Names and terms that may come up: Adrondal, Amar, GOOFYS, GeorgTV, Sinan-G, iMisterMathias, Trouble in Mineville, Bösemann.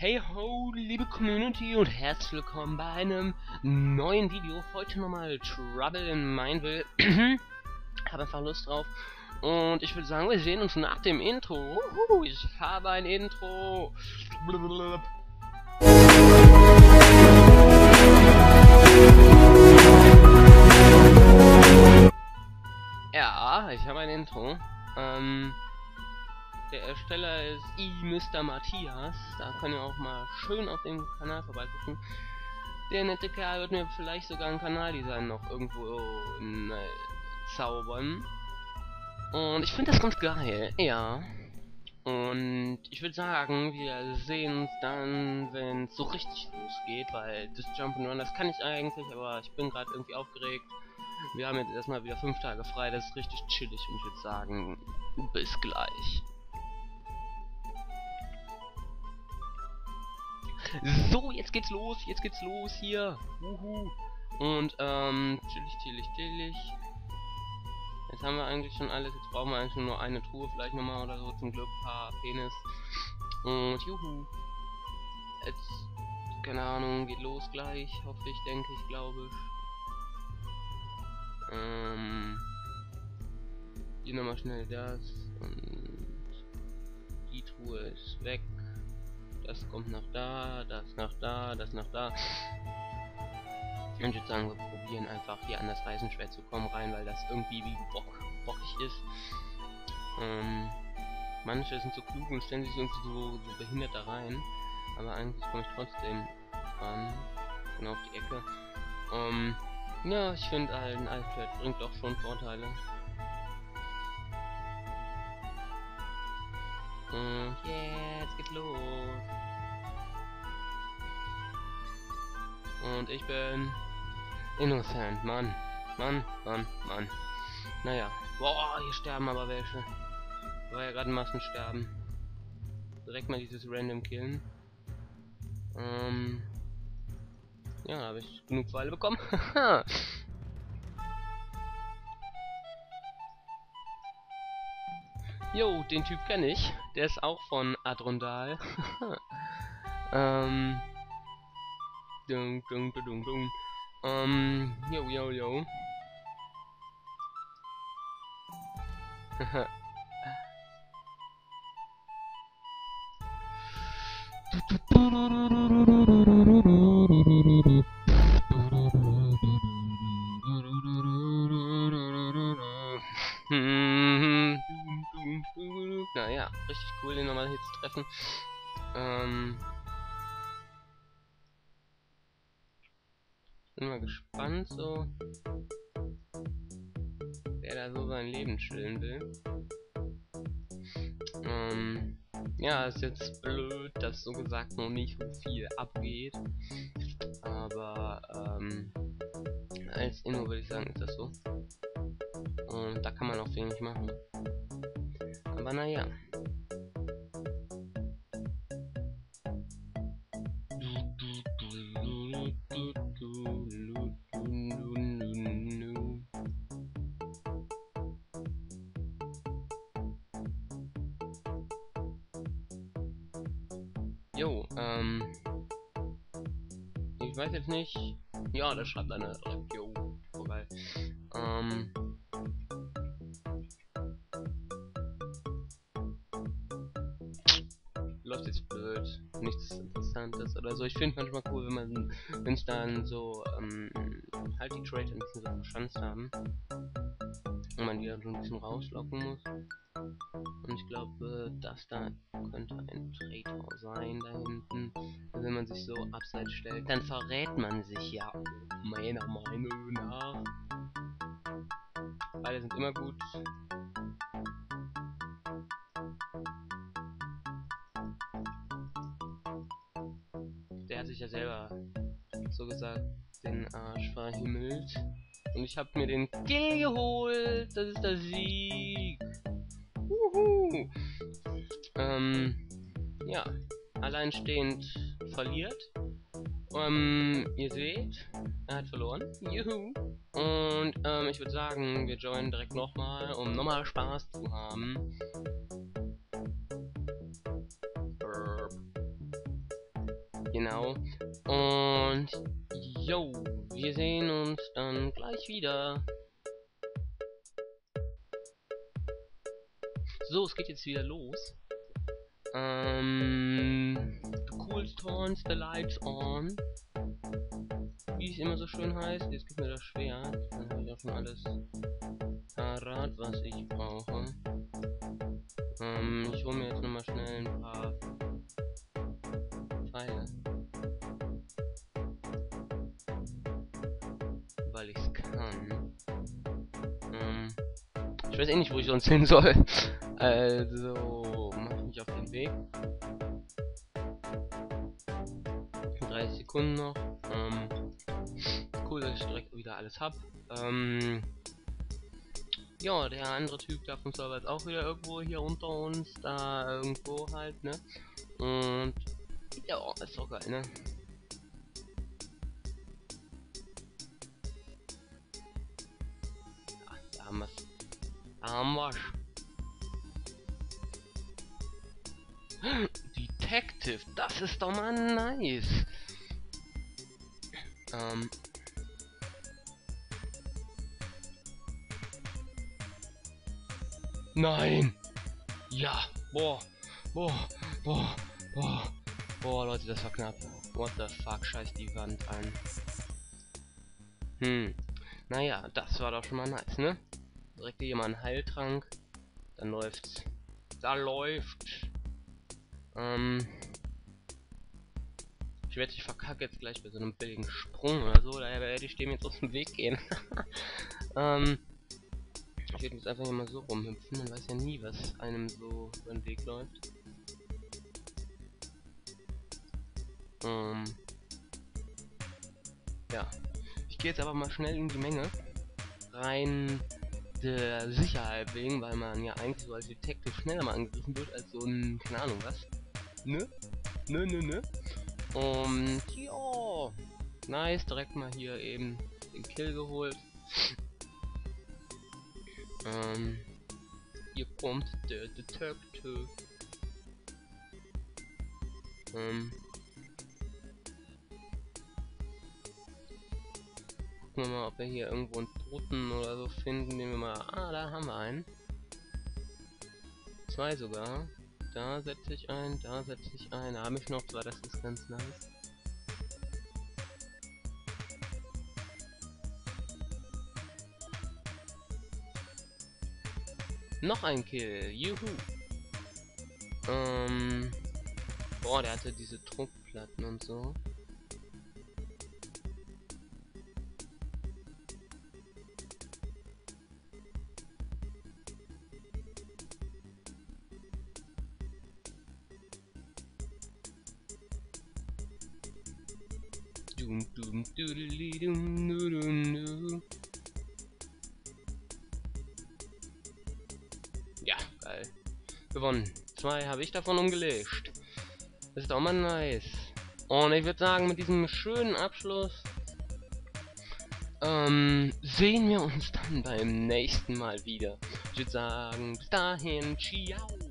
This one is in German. Hey ho, liebe Community und herzlich willkommen bei einem neuen Video. Heute nochmal Trouble in Mineville. Habe einfach Lust drauf. Und ich würde sagen, wir sehen uns nach dem Intro. Ich habe ein Intro. Blablabla. Ja, ich habe ein Intro. Der Ersteller ist iMisterMathias, da könnt ihr auch mal schön auf dem Kanal vorbeigucken. Der nette Kerl wird mir vielleicht sogar ein Kanaldesign noch irgendwo zaubern. Und ich finde das ganz geil, ja. Und ich würde sagen, wir sehen uns dann, wenn es so richtig losgeht, weil das Jump'n'Run, das kann ich eigentlich, aber ich bin gerade irgendwie aufgeregt. Wir haben jetzt erstmal wieder 5 Tage frei, das ist richtig chillig und ich würde sagen, bis gleich. So, jetzt geht's los hier. Uhu. Und chillig. Jetzt haben wir eigentlich schon alles, jetzt brauchen wir eigentlich nur eine Truhe vielleicht nochmal oder so, zum Glück ein paar Penis. Und juhu. Jetzt, keine Ahnung, geht los gleich, hoffe ich, denke ich, glaube ich. Hier nochmal schnell das und die Truhe ist weg. Das kommt nach da, das nach da, das nach da. Und ich würde sagen, wir probieren einfach hier an das Eisenschwert zu kommen rein, weil das irgendwie wie bockig ist. Manche sind so klug und stellen sich irgendwie so behindert da rein. Aber eigentlich komme ich trotzdem ran. Genau auf die Ecke. Ja, ich finde ein Eisenschwert bringt auch schon Vorteile. Und jetzt geht's los. Und ich bin innocent, Mann. Naja. Boah, hier sterben aber welche. War ja gerade Massensterben. Direkt mal dieses random killen. Ja, habe ich genug Pfeile bekommen. Haha. Jo, den Typ kenne ich. Der ist auch von Adrondal. Jo. Naja, richtig cool, den nochmal hier zu treffen. Bin mal gespannt, so wer da so sein Leben chillen will. Ja, ist jetzt blöd, dass so gesagt noch nicht so viel abgeht, aber als Inno würde ich sagen, ist das so. Und da kann man auch wenig machen. Aber naja. Jo, ich weiß jetzt nicht. Ja, das schreibt einer direkt. Jo, vorbei. Läuft jetzt blöd. Nichts Interessantes oder so. Ich finde manchmal cool, wenn man, wenn es dann so, halt die Trade ein bisschen so verschanzt haben. Und man die dann so ein bisschen rauslocken muss. Und ich glaube, das da könnte ein Traitor sein, da hinten. Also wenn man sich so abseits stellt, dann verrät man sich ja, meiner Meinung nach. Beide sind immer gut. Der hat sich ja selber, so gesagt, den Arsch verhimmelt. Und ich habe mir den Kill geholt. Das ist der Sieg. Ja, alleinstehend verliert. Ihr seht, er hat verloren. Juhu. Und ich würde sagen, wir joinen direkt nochmal, um nochmal Spaß zu haben. Genau. Und yo, wir sehen uns dann gleich wieder. So, es geht jetzt wieder los. The coolest turns the lights on. Wie es immer so schön heißt. Jetzt gibt mir das Schwert. Dann habe ich auch schon alles parat, was ich brauche. Ich hole mir jetzt nochmal schnell ein paar Pfeile. Weil ich es kann. Ich weiß eh nicht, wo ich sonst hin soll. Also mache ich mich auf den Weg. 30 Sekunden noch. Cool, dass ich direkt wieder alles hab. Ja, der andere Typ da vom Server ist auch wieder irgendwo hier unter uns, da irgendwo halt, ne? Und ja, ist doch geil, ne? Ach, da haben wir's. Da haben wir's. Detective, das ist doch mal nice. Nein! Ja! Boah! Boah! Boah! Boah! Boah, Leute, das war knapp. What the fuck? Scheiß die Wand an. Naja, das war doch schon mal nice, ne? Direkt hier mal einen Heiltrank. Dann läuft's. Da läuft's! Ich werde dich verkackt jetzt gleich bei so einem billigen Sprung oder so. Daher werde ich dem jetzt aus dem Weg gehen. Ich werde jetzt einfach hier mal so rumhüpfen. Man weiß ja nie, was einem so über den Weg läuft. Ja. Ich gehe jetzt aber mal schnell in die Menge. Rein der Sicherheit wegen, weil man ja eigentlich so als Detective schneller mal angegriffen wird als so ein, keine Ahnung was. Nö. Und ja. Nice, direkt mal hier eben den Kill geholt. Hier kommt der Detective. Gucken wir mal, ob wir hier irgendwo einen Toten oder so finden, nehmen wir mal. Ah, da haben wir einen. Zwei sogar. Da setze ich ein, da setze ich ein. Da habe ich noch zwei, das ist ganz nice. Noch ein Kill, juhu! Boah, der hatte diese Druckplatten und so. Dum dum doodly dum dum dum. Gewonnen. Zwei habe ich davon umgelegt. Das ist auch mal nice. Und ich würde sagen, mit diesem schönen Abschluss sehen wir uns dann beim nächsten Mal wieder. Ich würde sagen, bis dahin, ciao.